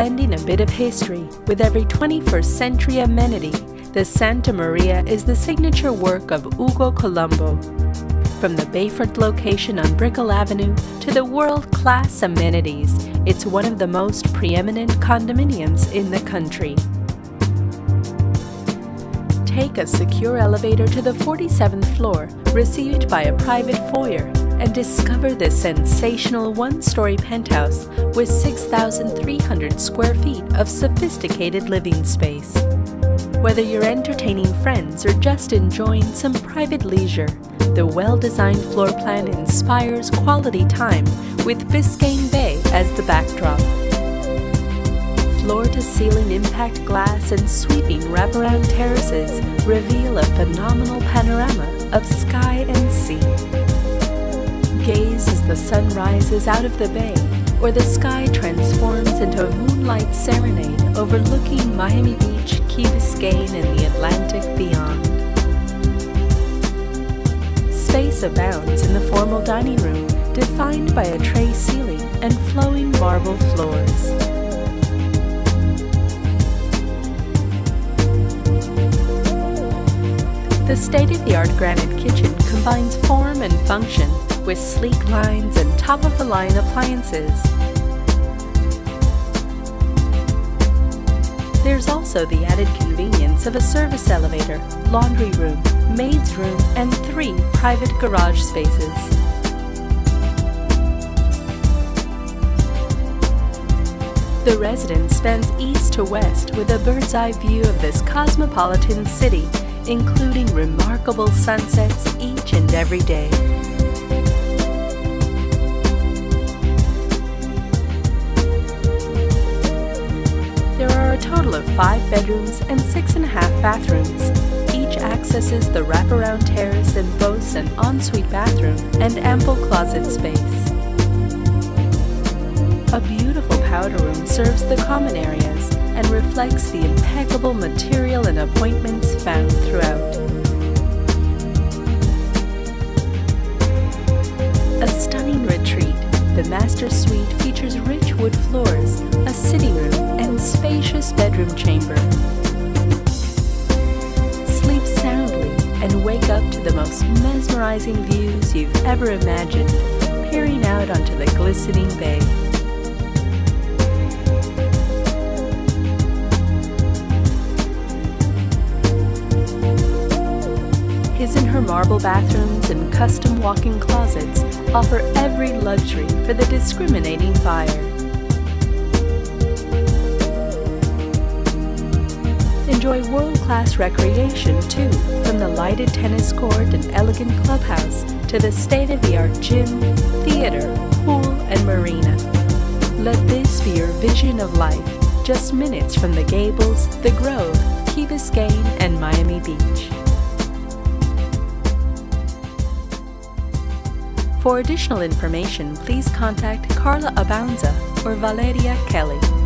blending a bit of history with every 21st century amenity, the Santa Maria is the signature work of Ugo Colombo. From the Bayfront location on Brickell Avenue to the world-class amenities, it's one of the most preeminent condominiums in the country. Take a secure elevator to the 47th floor, received by a private foyer, and discover the sensational one-story penthouse with 6,300 square feet of sophisticated living space. Whether you're entertaining friends or just enjoying some private leisure, the well-designed floor plan inspires quality time with Biscayne Bay as the backdrop. Floor-to-ceiling impact glass and sweeping wraparound terraces reveal a phenomenal panorama of sky and sea. Gaze as the sun rises out of the bay, or the sky transforms into a moonlight serenade overlooking Miami Beach, Key Biscayne, and the Atlantic beyond. Space abounds in the formal dining room, defined by a tray ceiling and flowing marble floors. The state-of-the-art granite kitchen combines form and function with sleek lines and top-of-the-line appliances. There's also the added convenience of a service elevator, laundry room, maid's room, and 3 private garage spaces. The residence spans east to west with a bird's-eye view of this cosmopolitan city, including remarkable sunsets each and every day. There are a total of 5 bedrooms and 6.5 bathrooms. Each accesses the wraparound terrace and boasts an ensuite bathroom and ample closet space. A beautiful powder room serves the common areas and reflects the impeccable material and appointments found throughout. A stunning retreat, the master suite features rich wood floors, a sitting room, and spacious bedroom chamber. Sleep soundly and wake up to the most mesmerizing views you've ever imagined, peering out onto the glistening bay. His and her marble bathrooms and custom walk-in closets offer every luxury for the discriminating buyer. Enjoy world-class recreation too, from the lighted tennis court and elegant clubhouse to the state-of-the-art gym, theater, pool, and marina. Let this be your vision of life, just minutes from The Gables, The Grove, Key Biscayne, and Miami Beach. For additional information, please contact Karla Abaunza or Valeria Kelly.